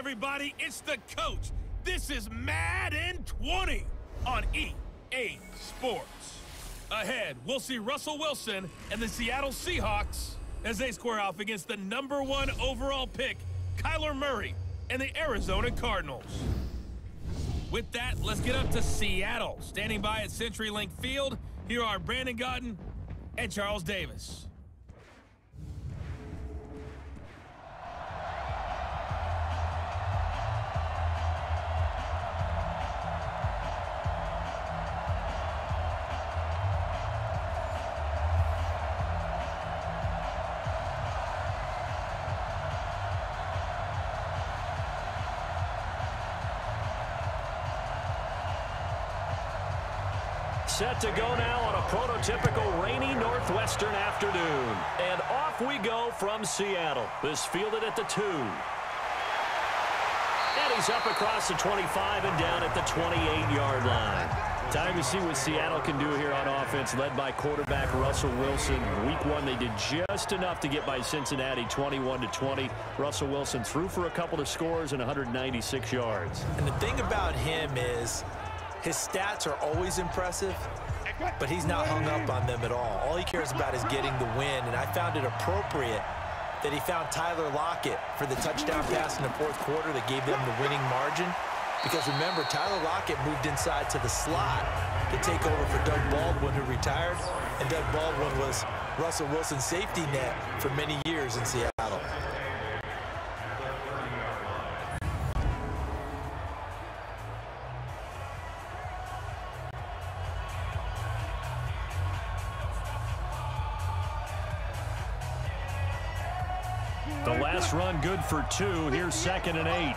everybody, it's the coach. This is Madden 20 on EA Sports. Ahead, we'll see Russell Wilson and the Seattle Seahawks as they square off against the #1 overall pick, Kyler Murray, and the Arizona Cardinals. With that, let's get up to Seattle. Standing by at CenturyLink Field, here are Brandon Godden and Charles Davis. Set to go now on a prototypical rainy northwestern afternoon. And off we go from Seattle. This fielded at the 2. And he's up across the 25 and down at the 28-yard line. Time to see what Seattle can do here on offense, led by quarterback Russell Wilson. Week 1, they did just enough to get by Cincinnati 21-20. Russell Wilson threw for a couple of scores and 196 yards. And the thing about him is, his stats are always impressive, but he's not hung up on them at all. All he cares about is getting the win, and I found it appropriate that he found Tyler Lockett for the touchdown pass in the fourth quarter that gave them the winning margin. Because remember, Tyler Lockett moved inside to the slot to take over for Doug Baldwin, who retired, and Doug Baldwin was Russell Wilson's safety net for many years in Seattle. The last run good for 2. Here's 2nd and 8.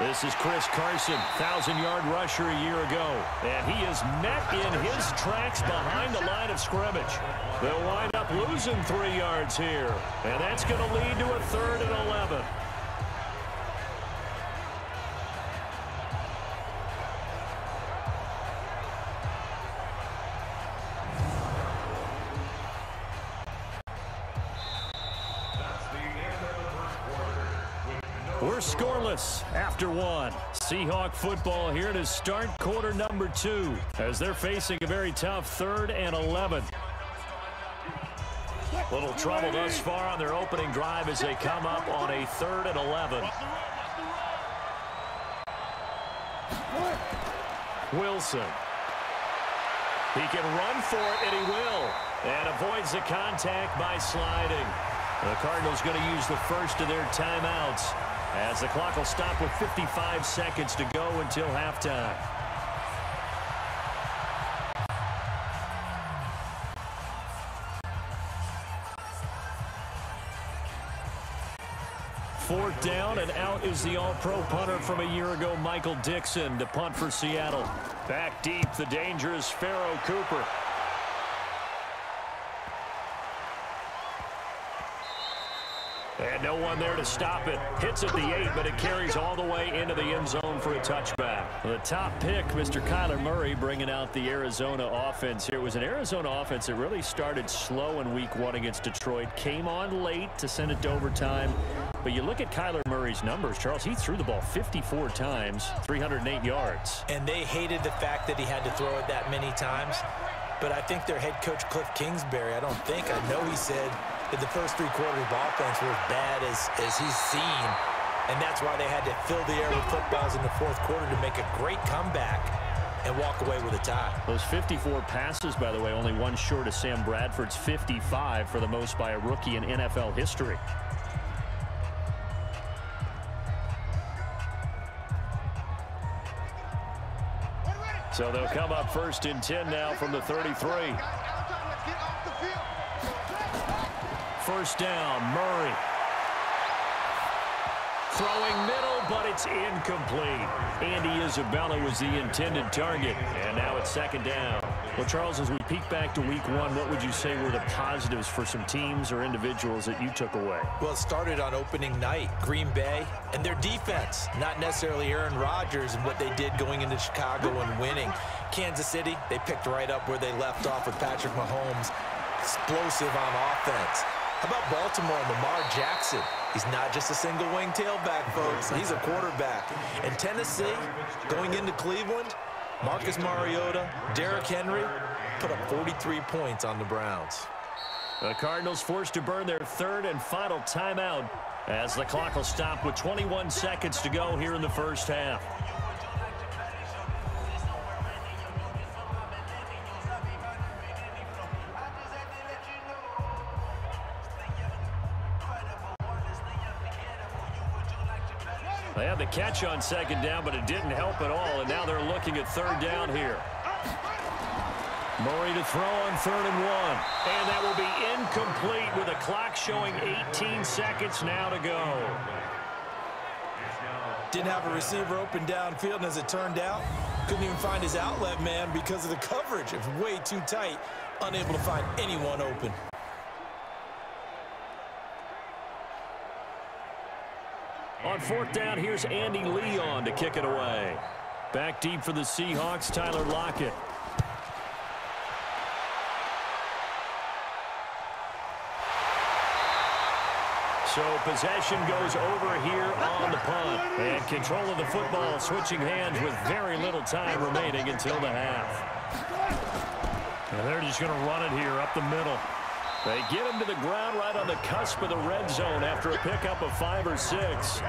This is Chris Carson, 1,000-yard rusher a year ago. And he is met in his tracks behind the line of scrimmage. They'll wind up losing 3 yards here. And that's going to lead to a 3rd and 11. We're scoreless after 1. Seahawk football here to start quarter number 2 as they're facing a very tough 3rd and 11. Little trouble thus far on their opening drive as they come up on a 3rd and 11. Wilson. He can run for it, and he will. And avoids the contact by sliding. The Cardinals going to use the first of their timeouts, as the clock will stop with 55 seconds to go until halftime. Fourth down and out is the All-Pro punter from a year ago, Michael Dixon, to punt for Seattle. Back deep, the dangerous Pharaoh Cooper. And no one there to stop it. Hits at the 8, but it carries all the way into the end zone for a touchback. The top pick, Mr. Kyler Murray, bringing out the Arizona offense here. It was an Arizona offense that really started slow in Week 1 against Detroit. Came on late to send it to overtime. But you look at Kyler Murray's numbers, Charles, he threw the ball 54 times, 308 yards. And they hated the fact that he had to throw it that many times. But I think their head coach, Cliff Kingsbury, I know he said that the first 3 quarters of offense were as bad as he's seen. And that's why they had to fill the air with footballs in the fourth quarter to make a great comeback and walk away with a tie. Those 54 passes, by the way, only one short of Sam Bradford's 55 for the most by a rookie in NFL history. So they'll come up 1st and 10 now from the 33. First down, Murray. Throwing middle, but it's incomplete. Andy Isabella was the intended target, and now it's 2nd down. Well, Charles, as we peek back to Week 1, what would you say were the positives for some teams or individuals that you took away? Well, it started on opening night, Green Bay, and their defense, not necessarily Aaron Rodgers and what they did going into Chicago and winning. Kansas City, they picked right up where they left off with Patrick Mahomes. Explosive on offense. How about Baltimore and Lamar Jackson? He's not just a single-wing tailback, folks. He's a quarterback. And Tennessee, going into Cleveland, Marcus Mariota, Derrick Henry, put up 43 points on the Browns. The Cardinals forced to burn their third and final timeout as the clock will stop with 21 seconds to go here in the first half. They had the catch on second down, but it didn't help at all, and now they're looking at third down here. Murray to throw on third and one. And that will be incomplete with a clock showing 18 seconds now to go. Didn't have a receiver open downfield, and as it turned out, couldn't even find his outlet man because of the coverage. It's way too tight, unable to find anyone open. On fourth down, here's Andy Leon to kick it away. Back deep for the Seahawks, Tyler Lockett. So possession goes over here on the punt. And control of the football switching hands with very little time remaining until the half. And they're just going to run it here up the middle. They get him to the ground right on the cusp of the red zone after a pickup of 5 or 6.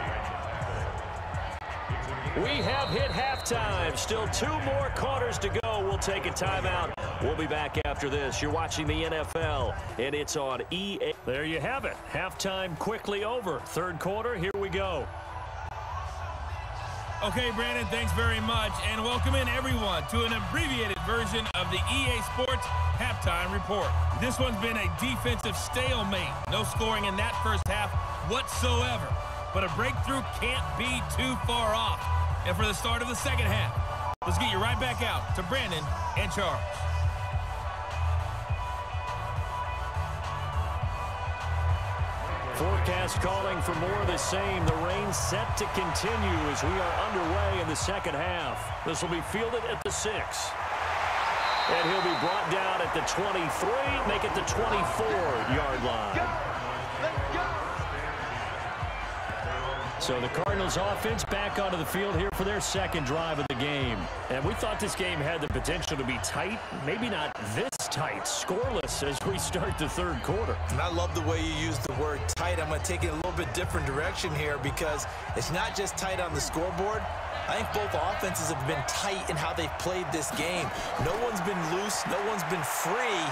We have hit halftime. Still 2 more quarters to go. We'll take a timeout. We'll be back after this. You're watching the NFL, and it's on EA. There you have it. Halftime quickly over. Third quarter, here we go. Okay, Brandon, thanks very much, and welcome in everyone to an abbreviated version of the EA Sports Halftime Report. This one's been a defensive stalemate. No scoring in that first half whatsoever, but a breakthrough can't be too far off. And for the start of the second half, let's get you right back out to Brandon and Charles. Forecast calling for more of the same. The rain set to continue as we are underway in the second half. This will be fielded at the 6. And he'll be brought down at the 23, make it the 24-yard line. Let's go. So the Cardinals offense back onto the field here for their second drive of the game. And we thought this game had the potential to be tight, maybe not this tight, scoreless as we start the third quarter. And I love the way you use the word tight. I'm going to take it a little bit different direction here because it's not just tight on the scoreboard. I think both offenses have been tight in how they've played this game. No one's been loose. No one's been free.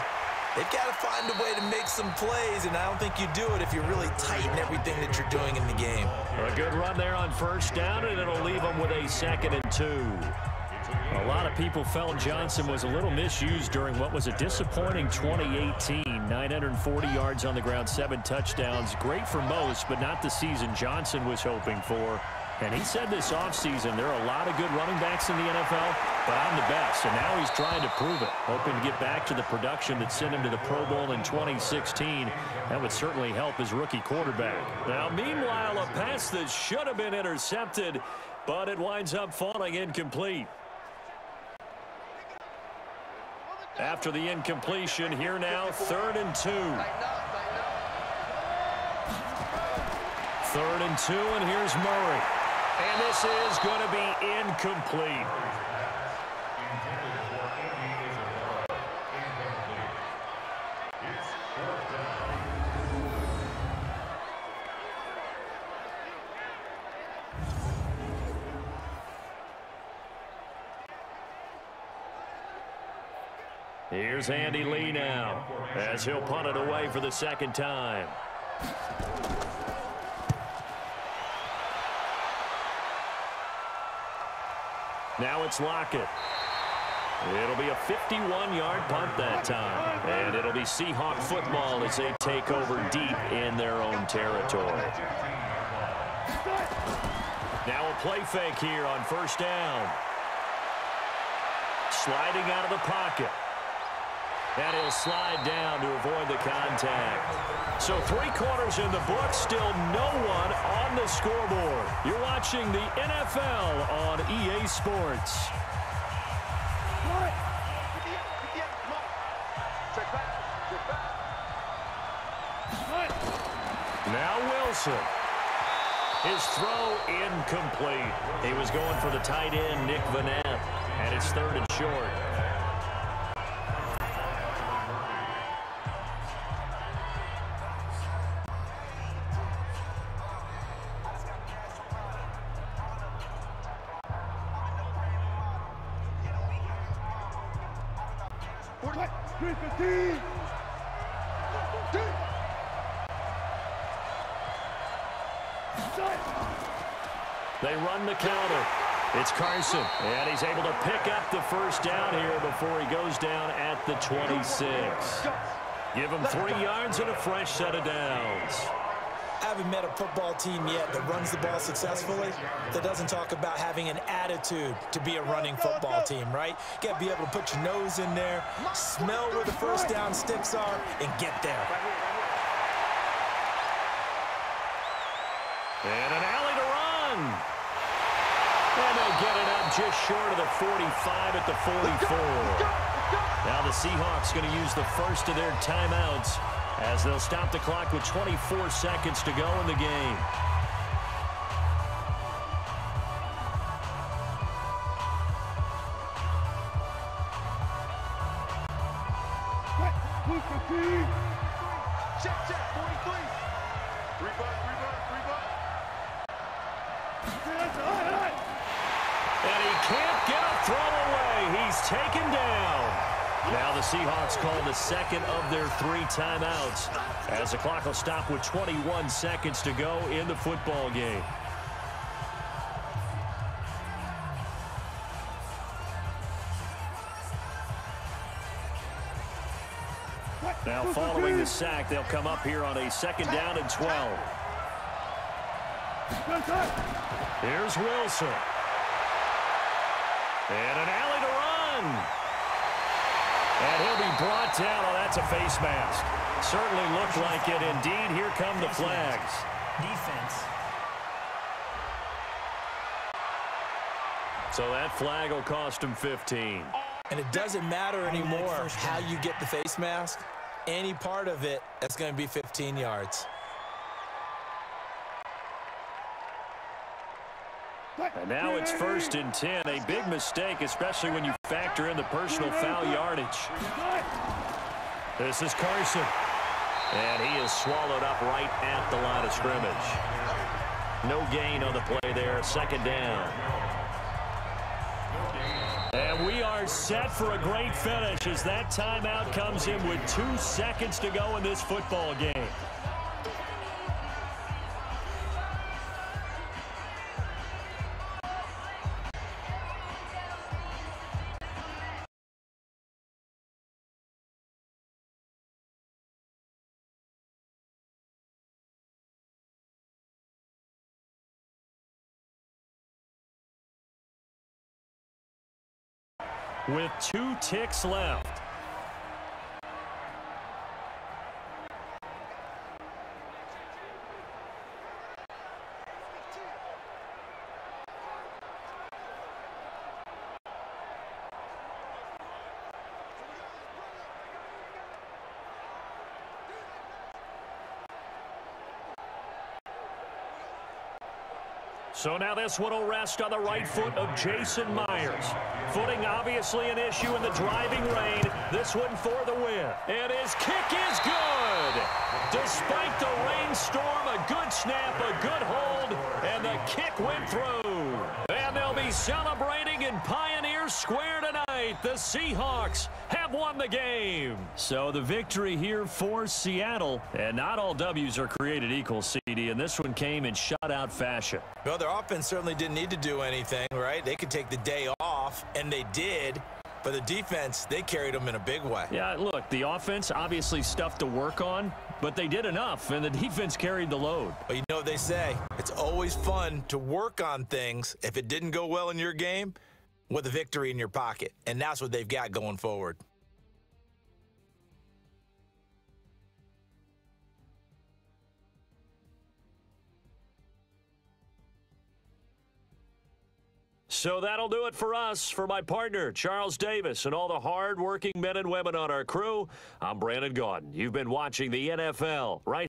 They've got to find a way to make some plays, and I don't think you do it if you're really tight in everything that you're doing in the game. A good run there on first down, and it'll leave them with a 2nd and 2. A lot of people felt Johnson was a little misused during what was a disappointing 2018. 940 yards on the ground, 7 touchdowns. Great for most, but not the season Johnson was hoping for. And he said this offseason, there are a lot of good running backs in the NFL, but I'm the best. And now he's trying to prove it, hoping to get back to the production that sent him to the Pro Bowl in 2016. That would certainly help his rookie quarterback. Now, meanwhile, a pass that should have been intercepted, but it winds up falling incomplete. After the incompletion, here now, 3rd and 2. 3rd and 2, and here's Murray. And this is going to be incomplete. Here's Andy Lee now, as he'll punt it away for the 2nd time. Now it's Lockett. It'll be a 51-yard punt that time. And it'll be Seahawk football as they take over deep in their own territory. Now a play fake here on first down. Sliding out of the pocket. And he'll slide down to avoid the contact. So 3 quarters in the books, still no one on the scoreboard. You're watching the NFL on EA Sports. Check back. Now Wilson. His throw incomplete. He was going for the tight end, Nick Vanette, and it's third and short. They run the counter. It's Carson, and he's able to pick up the first down here before he goes down at the 26. Give him 3 yards and a fresh set of downs. I haven't met a football team yet that runs the ball successfully that doesn't talk about having an attitude to be a running football team, right? You got to be able to put your nose in there, smell where the first down sticks are, and get there. And an alley to run. And they'll get it up just short of the 45 at the 44. Now the Seahawks going to use the first of their timeouts as they'll stop the clock with 24 seconds to go in the game. Second of their three timeouts as the clock will stop with 21 seconds to go in the football game. Now following the sack, they'll come up here on a second down and 12. Here's Wilson. And an alley to run. And he'll be brought down. Oh, that's a face mask. Certainly looked like it. Indeed, here come the flags. Defense. So that flag will cost him 15. And it doesn't matter anymore how you get the face mask. Any part of it, that's going to be 15 yards. And now it's first and 10. A big mistake, especially when you factor in the personal foul yardage. This is Carson. And he is swallowed up right at the line of scrimmage. No gain on the play there. Second down. And we are set for a great finish as that timeout comes in with 2 seconds to go in this football game. With 2 ticks left. So now this one will rest on the right foot of Jason Myers. Footing obviously an issue in the driving rain. This one for the win. And his kick is good. Despite the rainstorm, a good snap, a good hold, and the kick went through. And they'll be celebrating in Pioneer Square tonight. The Seahawks have won the game. So the victory here for Seattle. And not all W's are created equal, CD, and this one came in shutout fashion. Well, their offense certainly didn't need to do anything, right? They could take the day off, and they did. But the defense, they carried them in a big way. Yeah, look, the offense obviously stuff to work on, but they did enough, and the defense carried the load. But you know what they say, it's always fun to work on things if it didn't go well in your game with a victory in your pocket. And that's what they've got going forward. So that'll do it for us. For my partner, Charles Davis, and all the hard-working men and women on our crew, I'm Brandon Gaudin. You've been watching the NFL right here.